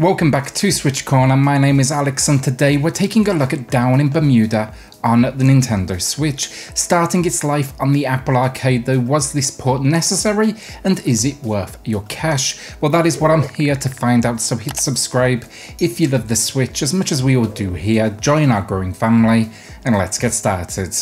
Welcome back to Switch Corner, my name is Alex and today we're taking a look at Down in Bermuda on the Nintendo Switch. Starting its life on the Apple Arcade though, was this port necessary and is it worth your cash? Well, that is what I'm here to find out, so hit subscribe if you love the Switch as much as we all do here, join our growing family and let's get started.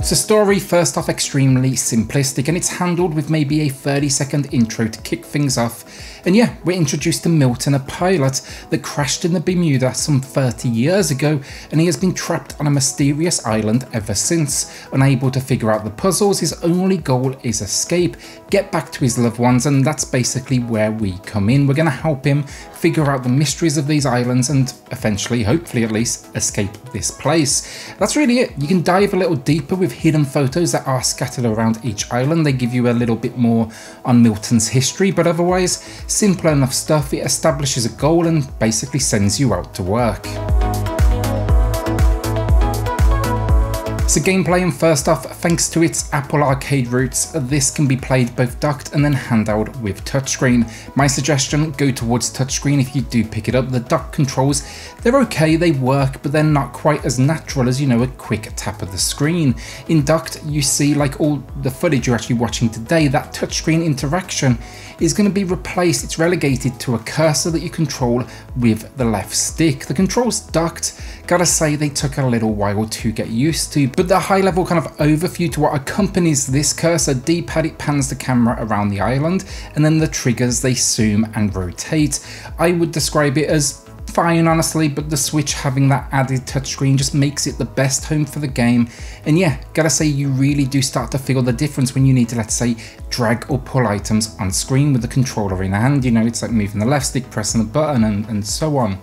So story, first off, extremely simplistic, and it's handled with maybe a 30-second intro to kick things off. And yeah, we're introduced to Milton, a pilot that crashed in the Bermuda some 30 years ago, and he has been trapped on a mysterious island ever since. Unable to figure out the puzzles, his only goal is escape, get back to his loved ones, and that's basically where we come in. We're going to help him figure out the mysteries of these islands and eventually, hopefully at least, escape this place. That's really it. You can dive a little deeper with hidden photos that are scattered around each island. They give you a little bit more on Milton's history, but otherwise, simple enough stuff. It establishes a goal and basically sends you out to work. So gameplay, and first off, thanks to its Apple Arcade roots, this can be played both docked and then handheld with touchscreen. My suggestion, go towards touchscreen if you do pick it up. The dock controls, they're okay, they work, but they're not quite as natural as, you know, a quick tap of the screen. In docked, you see, like all the footage you're actually watching today, that touchscreen interaction is going to be replaced. It's relegated to a cursor that you control with the left stick. The controls docked, gotta say, they took a little while to get used to. But the high level kind of overview to what accompanies this cursor, D-pad, it pans the camera around the island, and then the triggers, they zoom and rotate. I would describe it as fine, honestly, but the Switch having that added touchscreen just makes it the best home for the game. And yeah, gotta say, you really do start to feel the difference when you need to, let's say, drag or pull items on screen with the controller in hand. You know, it's like moving the left stick, pressing the button, and so on.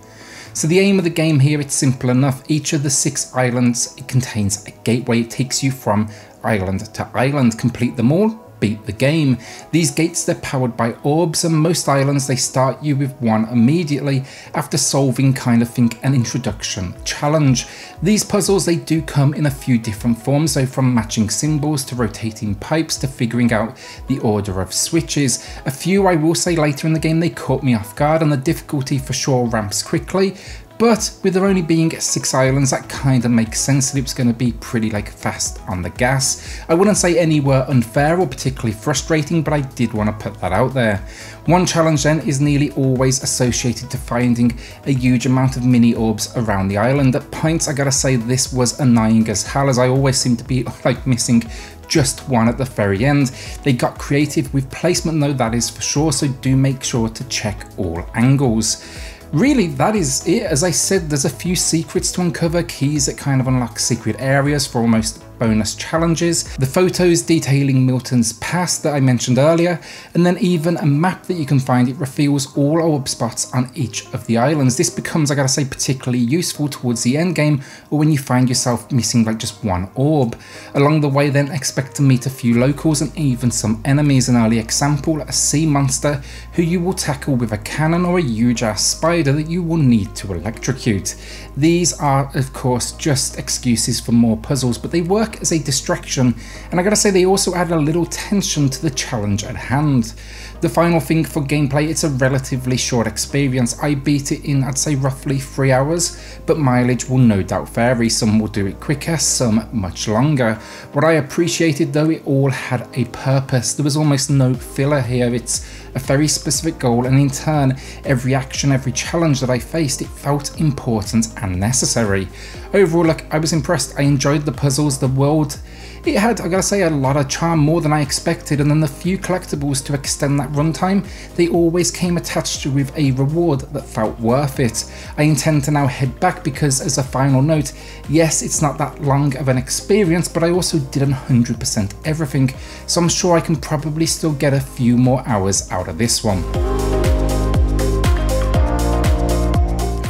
So the aim of the game here, it's simple enough. Each of the 6 islands, it contains a gateway. It takes you from island to island. Complete them all, beat the game. These gates, they're powered by orbs, and most islands, they start you with one immediately after solving kind of, think, an introduction challenge. These puzzles, they do come in a few different forms, so from matching symbols to rotating pipes to figuring out the order of switches. A few, I will say, later in the game, they caught me off guard, and the difficulty for sure ramps quickly. But with there only being 6 islands, that kind of makes sense that it was going to be pretty like fast on the gas. I wouldn't say any were unfair or particularly frustrating, but I did want to put that out there. One challenge then is nearly always associated to finding a huge amount of mini orbs around the island. At points, I gotta say, this was annoying as hell, as I always seem to be like missing just one at the very end. They got creative with placement though, that is for sure, so do make sure to check all angles. Really, that is it. As I said, there's a few secrets to uncover, keys that kind of unlock secret areas for almost bonus challenges, the photos detailing Milton's past that I mentioned earlier, and then even a map that you can find. It reveals all orb spots on each of the islands. This becomes, I gotta say, particularly useful towards the end game, or when you find yourself missing like just one orb. Along the way then, expect to meet a few locals and even some enemies. An early example, a sea monster who you will tackle with a cannon, or a huge ass spider that you will need to electrocute. These are of course just excuses for more puzzles, but they work as a distraction, and I gotta say they also add a little tension to the challenge at hand. The final thing for gameplay, it's a relatively short experience. I beat it in, I'd say, roughly 3 hours, but mileage will no doubt vary. Some will do it quicker, some much longer. What I appreciated though, it all had a purpose. There was almost no filler here. It's a very specific goal, and in turn, every action, every challenge that I faced, it felt important and necessary. Overall, look, I was impressed. I enjoyed the puzzles, the world. It had, I gotta say, a lot of charm, more than I expected, and then the few collectibles to extend that runtime, they always came attached with a reward that felt worth it. I intend to now head back because, as a final note, yes, it's not that long of an experience, but I also didn't 100% everything, so I'm sure I can probably still get a few more hours out of this one.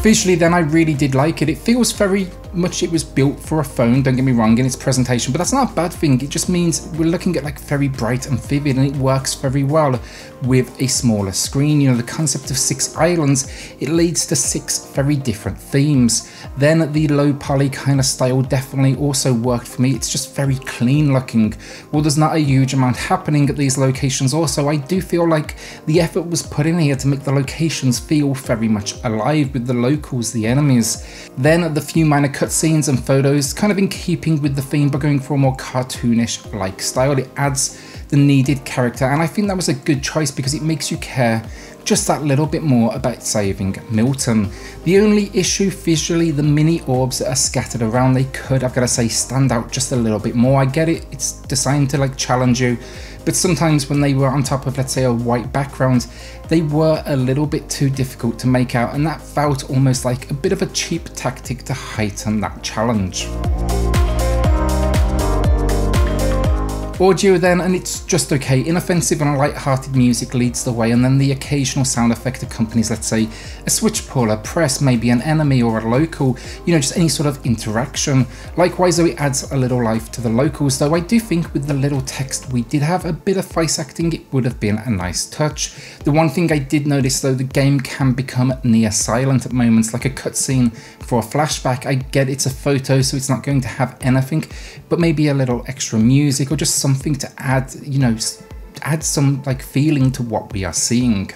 Visually then, I really did like it. It feels very much it was built for a phone, don't get me wrong, in its presentation, but that's not a bad thing. It just means we're looking at like very bright and vivid, and it works very well with a smaller screen. You know, the concept of 6 islands, it leads to 6 very different themes. Then the low poly kind of style definitely also worked for me. It's just very clean looking. Well, there's not a huge amount happening at these locations also. I do feel like the effort was put in here to make the locations feel very much alive with the locals, the enemies. Then the few minor cutscenes and photos, kind of in keeping with the theme, but going for a more cartoonish like style. It adds the needed character, and I think that was a good choice because it makes you care just that little bit more about saving Milton. The only issue visually, the mini orbs that are scattered around, they could, I've got to say, stand out just a little bit more. I get it, it's designed to like challenge you, but sometimes when they were on top of, let's say, a white background, they were a little bit too difficult to make out, and that felt almost like a bit of a cheap tactic to heighten that challenge. Audio then, and it's just okay. Inoffensive and light-hearted music leads the way, and then the occasional sound effect accompanies, let's say, a switch pull, a press, maybe an enemy or a local, you know, just any sort of interaction. Likewise, though, it adds a little life to the locals, though I do think with the little text we did have, a bit of voice acting, it would have been a nice touch. The one thing I did notice, though, the game can become near silent at moments, like a cutscene for a flashback. I get it's a photo, so it's not going to have anything, but maybe a little extra music or just something to add, you know, add some like feeling to what we are seeing.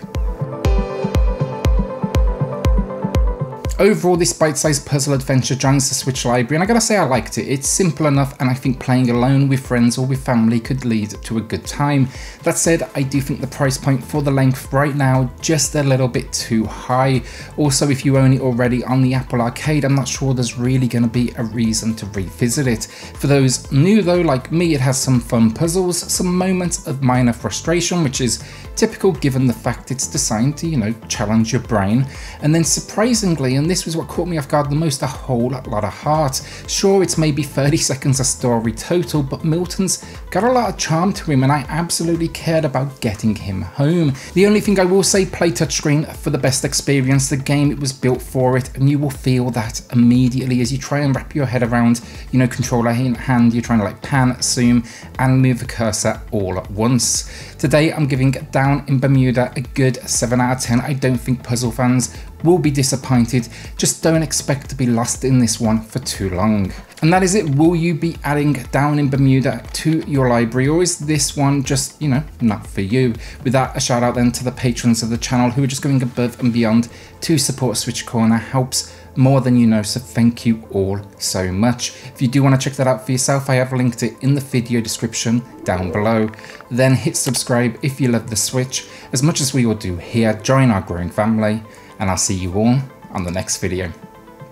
Overall, this bite-sized puzzle adventure joins the Switch library, and I gotta say I liked it. It's simple enough, and I think playing alone with friends or with family could lead to a good time. That said, I do think the price point for the length right now, just a little bit too high. Also, if you own it already on the Apple Arcade, I'm not sure there's really gonna be a reason to revisit it. For those new though, like me, it has some fun puzzles, some moments of minor frustration, which is typical given the fact it's designed to, you know, challenge your brain. And then surprisingly, and this was what caught me off guard the most, a whole lot of heart. Sure, it's maybe 30 seconds a story total, but Milton's got a lot of charm to him, and I absolutely cared about getting him home. The only thing I will say, play touchscreen for the best experience. The game, it was built for it, and you will feel that immediately as you try and wrap your head around, you know, controller in hand, you're trying to like pan, zoom, and move the cursor all at once. Today, I'm giving Down in Bermuda a good 7 out of 10. I don't think puzzle fans will be disappointed. Just don't expect to be lost in this one for too long. And that is it. Will you be adding Down in Bermuda to your library, or is this one just, you know, not for you? With that, a shout out then to the patrons of the channel who are just going above and beyond to support Switch Corner. Helps more than you know, so thank you all so much. If you do want to check that out for yourself, I have linked it in the video description down below. Then hit subscribe if you love the Switch as much as we all do here. Join our growing family, and I'll see you all on the next video.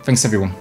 Thanks everyone.